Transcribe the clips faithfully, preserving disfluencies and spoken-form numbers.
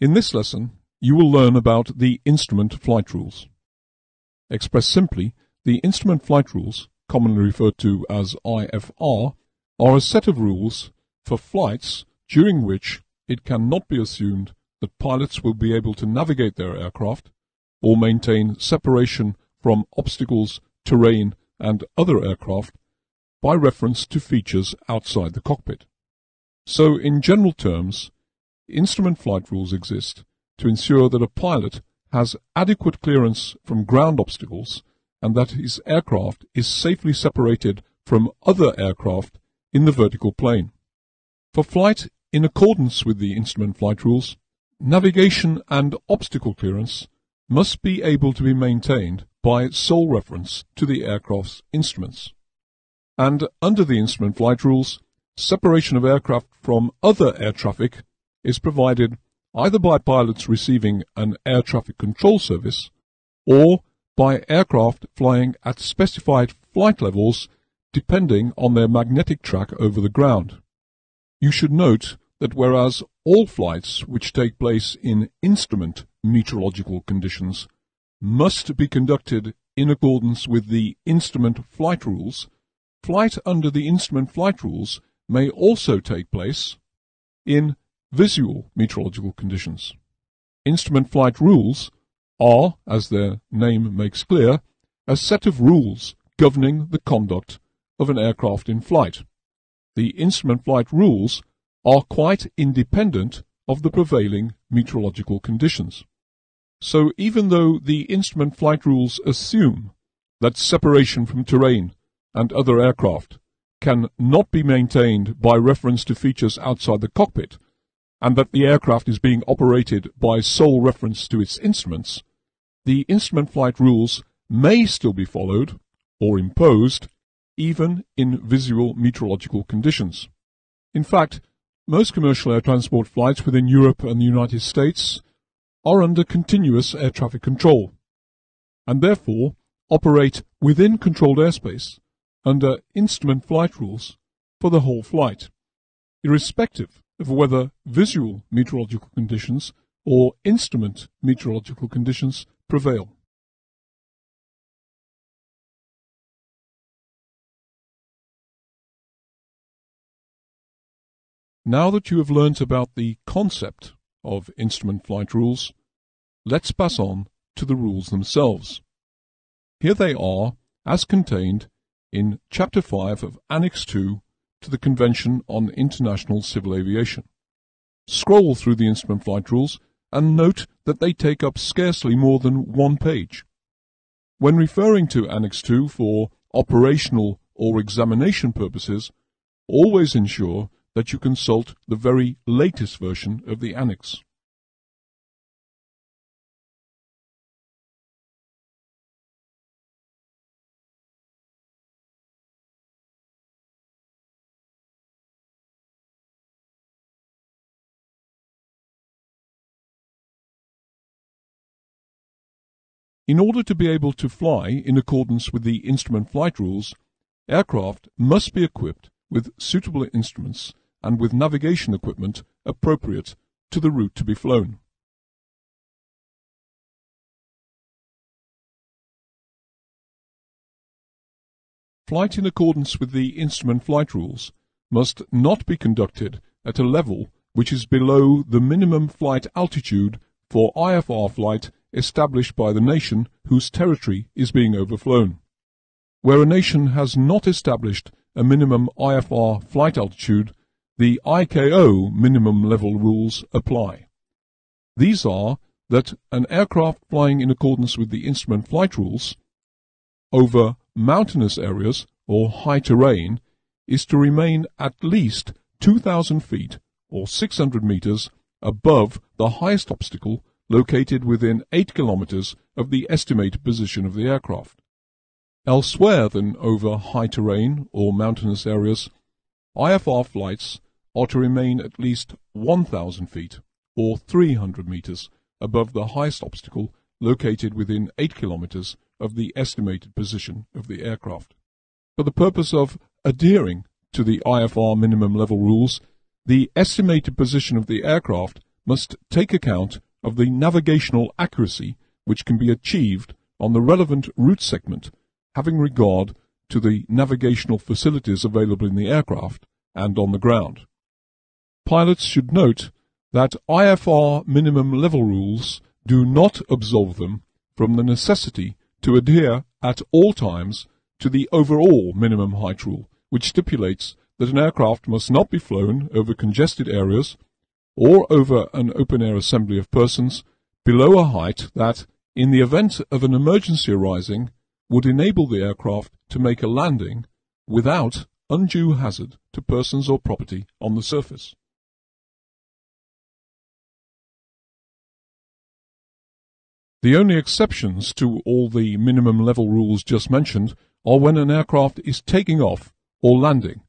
In this lesson, you will learn about the instrument flight rules. Expressed simply, the instrument flight rules, commonly referred to as I F R, are a set of rules for flights during which it cannot be assumed that pilots will be able to navigate their aircraft or maintain separation from obstacles, terrain, and other aircraft by reference to features outside the cockpit. So, in general terms, instrument flight rules exist to ensure that a pilot has adequate clearance from ground obstacles and that his aircraft is safely separated from other aircraft in the vertical plane. For flight in accordance with the instrument flight rules, navigation and obstacle clearance must be able to be maintained by sole reference to the aircraft's instruments. And under the instrument flight rules, separation of aircraft from other air traffic is provided either by pilots receiving an air traffic control service or by aircraft flying at specified flight levels depending on their magnetic track over the ground. You should note that whereas all flights which take place in instrument meteorological conditions must be conducted in accordance with the instrument flight rules, flight under the instrument flight rules may also take place in visual meteorological conditions. Instrument flight rules are, as their name makes clear, a set of rules governing the conduct of an aircraft in flight. The instrument flight rules are quite independent of the prevailing meteorological conditions. So even though the instrument flight rules assume that separation from terrain and other aircraft can not be maintained by reference to features outside the cockpit, and that the aircraft is being operated by sole reference to its instruments, the instrument flight rules may still be followed or imposed even in visual meteorological conditions. In fact, most commercial air transport flights within Europe and the United States are under continuous air traffic control and therefore operate within controlled airspace under instrument flight rules for the whole flight, irrespective of whether visual meteorological conditions or instrument meteorological conditions prevail. Now that you have learnt about the concept of instrument flight rules, let's pass on to the rules themselves. Here they are, as contained in Chapter five of Annex two to the Convention on International Civil Aviation. Scroll through the instrument flight rules and note that they take up scarcely more than one page. When referring to Annex two for operational or examination purposes, always ensure that you consult the very latest version of the Annex. In order to be able to fly in accordance with the instrument flight rules, aircraft must be equipped with suitable instruments and with navigation equipment appropriate to the route to be flown. Flight in accordance with the instrument flight rules must not be conducted at a level which is below the minimum flight altitude for I F R flight established by the nation whose territory is being overflown. Where a nation has not established a minimum I F R flight altitude, the I C A O minimum level rules apply. These are that an aircraft flying in accordance with the instrument flight rules over mountainous areas or high terrain is to remain at least two thousand feet or six hundred meters above the highest obstacle located within eight kilometers of the estimated position of the aircraft. Elsewhere than over high terrain or mountainous areas, I F R flights are to remain at least one thousand feet or three hundred meters above the highest obstacle located within eight kilometers of the estimated position of the aircraft. For the purpose of adhering to the I F R minimum level rules, the estimated position of the aircraft must take account of the navigational accuracy which can be achieved on the relevant route segment, having regard to the navigational facilities available in the aircraft and on the ground. Pilots should note that I F R minimum level rules do not absolve them from the necessity to adhere at all times to the overall minimum height rule, which stipulates that an aircraft must not be flown over congested areas or over an open-air assembly of persons below a height that, in the event of an emergency arising, would enable the aircraft to make a landing without undue hazard to persons or property on the surface. The only exceptions to all the minimum level rules just mentioned are when an aircraft is taking off or landing,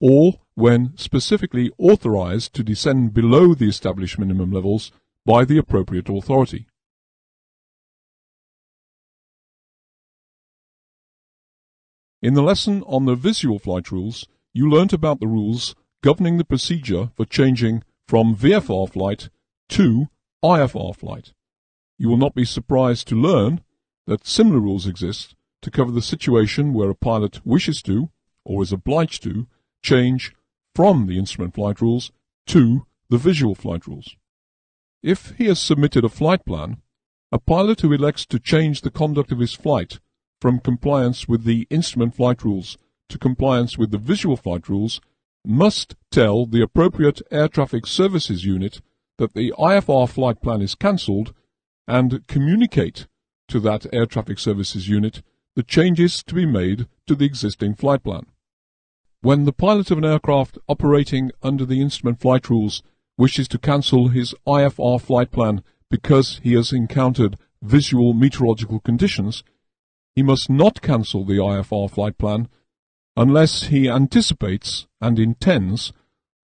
or when specifically authorized to descend below the established minimum levels by the appropriate authority. In the lesson on the visual flight rules, you learnt about the rules governing the procedure for changing from V F R flight to I F R flight. You will not be surprised to learn that similar rules exist to cover the situation where a pilot wishes to, or is obliged to, change from the instrument flight rules to the visual flight rules. If he has submitted a flight plan, a pilot who elects to change the conduct of his flight from compliance with the instrument flight rules to compliance with the visual flight rules must tell the appropriate air traffic services unit that the I F R flight plan is cancelled and communicate to that air traffic services unit the changes to be made to the existing flight plan. When the pilot of an aircraft operating under the instrument flight rules wishes to cancel his I F R flight plan because he has encountered visual meteorological conditions, he must not cancel the I F R flight plan unless he anticipates and intends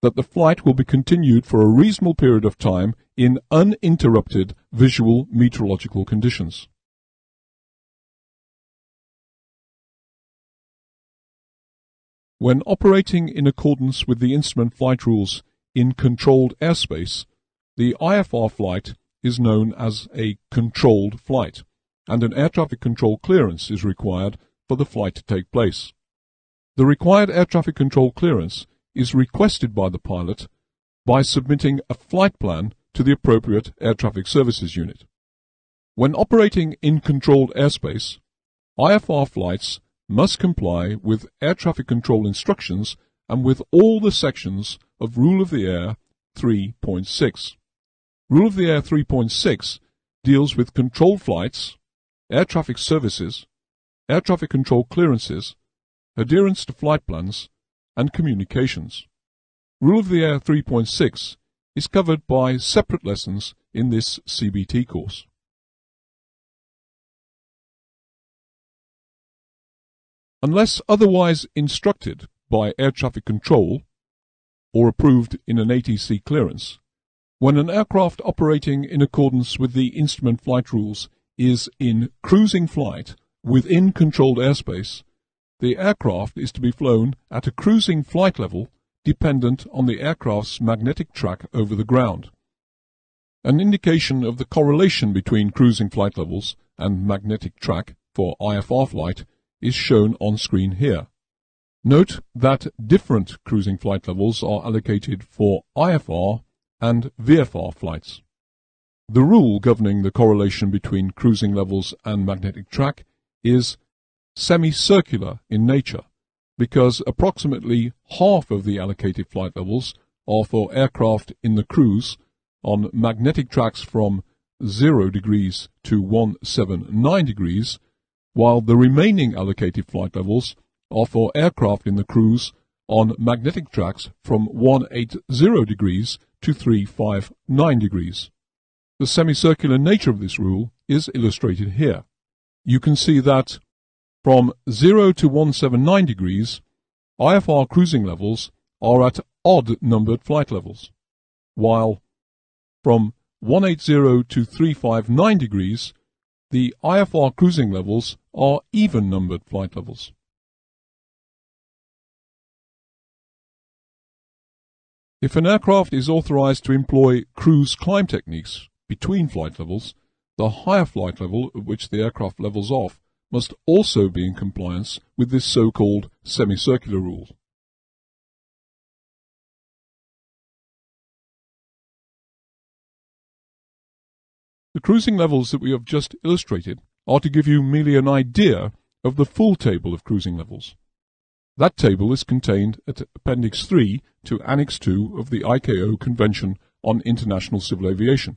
that the flight will be continued for a reasonable period of time in uninterrupted visual meteorological conditions. When operating in accordance with the instrument flight rules in controlled airspace, the I F R flight is known as a controlled flight, and an air traffic control clearance is required for the flight to take place. The required air traffic control clearance is requested by the pilot by submitting a flight plan to the appropriate air traffic services unit. When operating in controlled airspace, I F R flights must comply with air traffic control instructions and with all the sections of Rule of the Air three point six. Rule of the Air three point six deals with controlled flights, air traffic services, air traffic control clearances, adherence to flight plans, and communications. Rule of the Air three point six is covered by separate lessons in this C B T course. Unless otherwise instructed by air traffic control or approved in an A T C clearance, when an aircraft operating in accordance with the instrument flight rules is in cruising flight within controlled airspace, the aircraft is to be flown at a cruising flight level dependent on the aircraft's magnetic track over the ground. An indication of the correlation between cruising flight levels and magnetic track for I F R flight is shown on screen here. Note that different cruising flight levels are allocated for I F R and V F R flights. The rule governing the correlation between cruising levels and magnetic track is semicircular in nature, because approximately half of the allocated flight levels are for aircraft in the cruise on magnetic tracks from zero degrees to one seventy-nine degrees, while the remaining allocated flight levels are for aircraft in the cruise on magnetic tracks from one eighty degrees to three fifty-nine degrees. The semicircular nature of this rule is illustrated here. You can see that from zero to one seventy-nine degrees, I F R cruising levels are at odd-numbered flight levels, while from one eighty to three fifty-nine degrees, the I F R cruising levels are even-numbered flight levels. If an aircraft is authorized to employ cruise climb techniques between flight levels, the higher flight level at which the aircraft levels off must also be in compliance with this so-called semicircular rule. The cruising levels that we have just illustrated are to give you merely an idea of the full table of cruising levels. That table is contained at Appendix three to Annex two of the I C A O Convention on International Civil Aviation.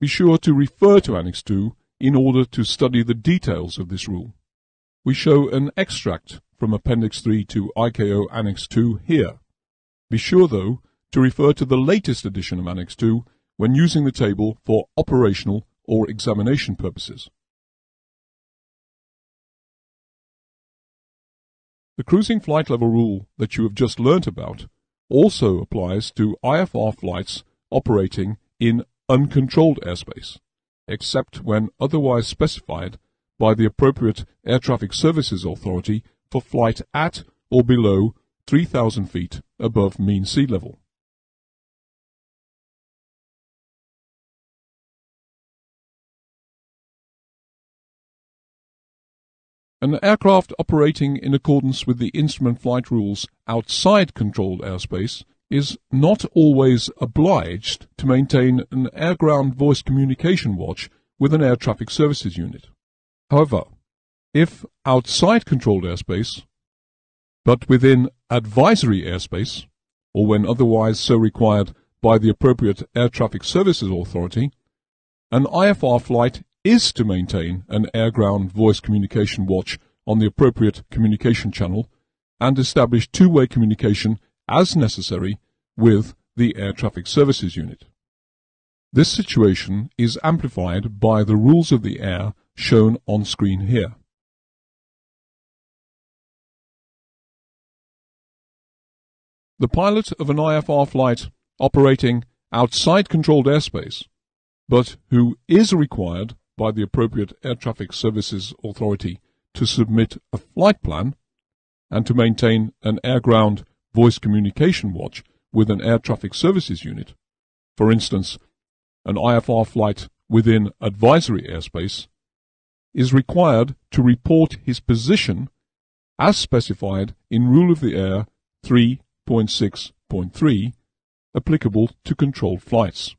Be sure to refer to Annex two in order to study the details of this rule. We show an extract from Appendix three to I C A O Annex two here. Be sure, though, to refer to the latest edition of Annex two when using the table for operational or examination purposes. The cruising flight level rule that you have just learnt about also applies to I F R flights operating in uncontrolled airspace, except when otherwise specified by the appropriate Air Traffic Services Authority for flight at or below three thousand feet above mean sea level. An aircraft operating in accordance with the instrument flight rules outside controlled airspace is not always obliged to maintain an air-ground voice communication watch with an air traffic services unit. However, if outside controlled airspace, but within advisory airspace, or when otherwise so required by the appropriate Air Traffic Services Authority, an I F R flight is to maintain an air-ground voice communication watch on the appropriate communication channel and establish two-way communication as necessary with the Air Traffic Services Unit. This situation is amplified by the rules of the air shown on screen here. The pilot of an I F R flight operating outside controlled airspace, but who is required by the appropriate Air Traffic Services Authority to submit a flight plan and to maintain an air-ground voice communication watch with an air traffic services unit, for instance, an I F R flight within advisory airspace, is required to report his position as specified in Rule of the Air three point six point three, applicable to controlled flights.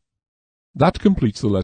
That completes the lesson.